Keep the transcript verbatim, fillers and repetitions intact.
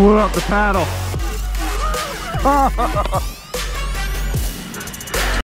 blew up the paddle.